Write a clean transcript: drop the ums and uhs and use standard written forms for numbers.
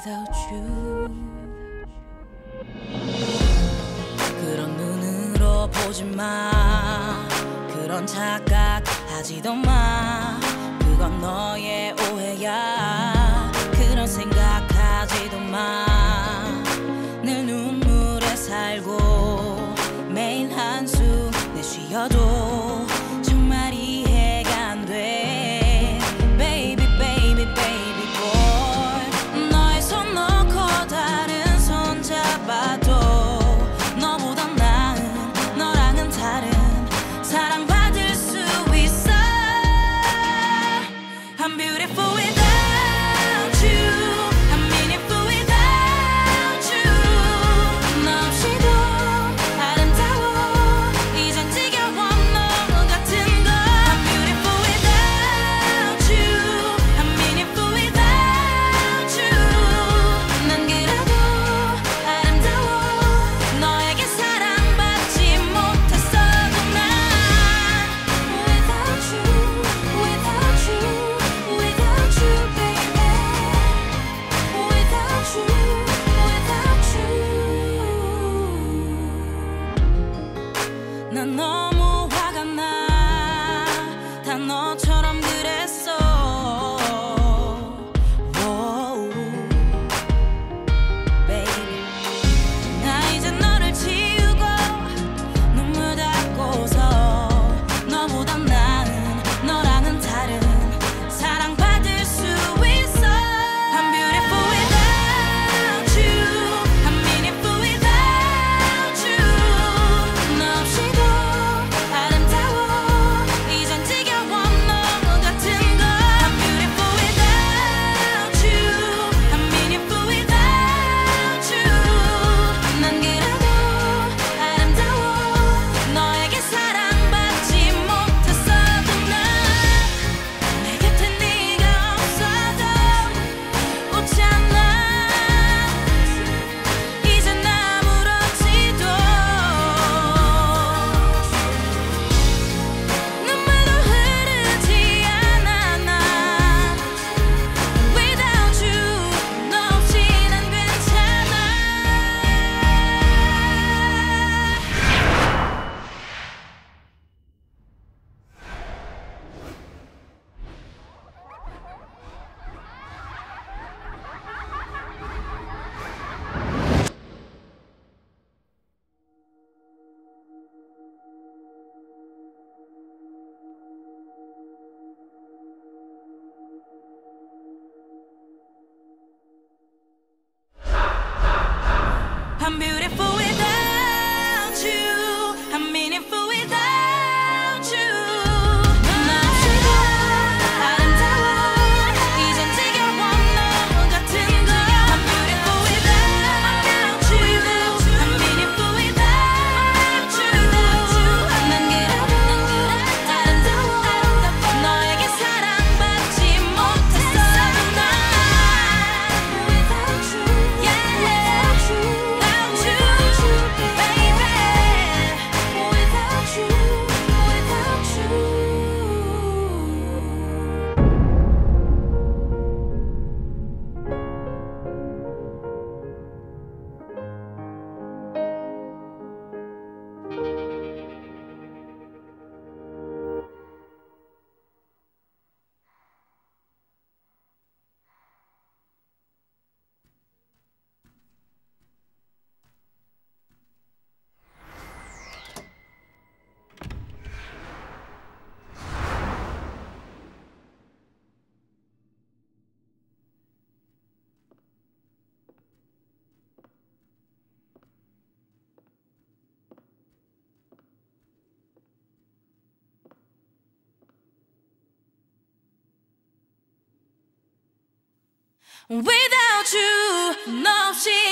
without you. 그런 눈으로 보지 마. 그런 착각하지도 마. 그건 너의 오해야. 그런 생각하지도 마. 늘 눈물에 살고 매일 한숨 내쉬어도 정말 이해가 안 돼. Baby baby baby boy, 너의 손 놓고 다른 손 잡아도 너보다 나은, 너랑은 다른 사랑받을 수 있어. I'm beautiful without you. 난 너무 화가 나. 다 너처럼 그랬어. Whoa. Baby, 나 이제 너를 지우고 눈물 닦고서 너보다 나은, 너랑은 다른 사랑받을 수 있어. I'm beautiful without you. I'm meaningful without you. 너 없이 I'm beautiful without you. I'm meaningful without you. 나 없이도 아름다워. 이젠 지겨워 너 같은 걸. I'm beautiful without you. I'm meaningful without you. 난 그래도 아름다워. 너에게 사랑받지 못했어. 난 without you. Yeah. Without you, no, she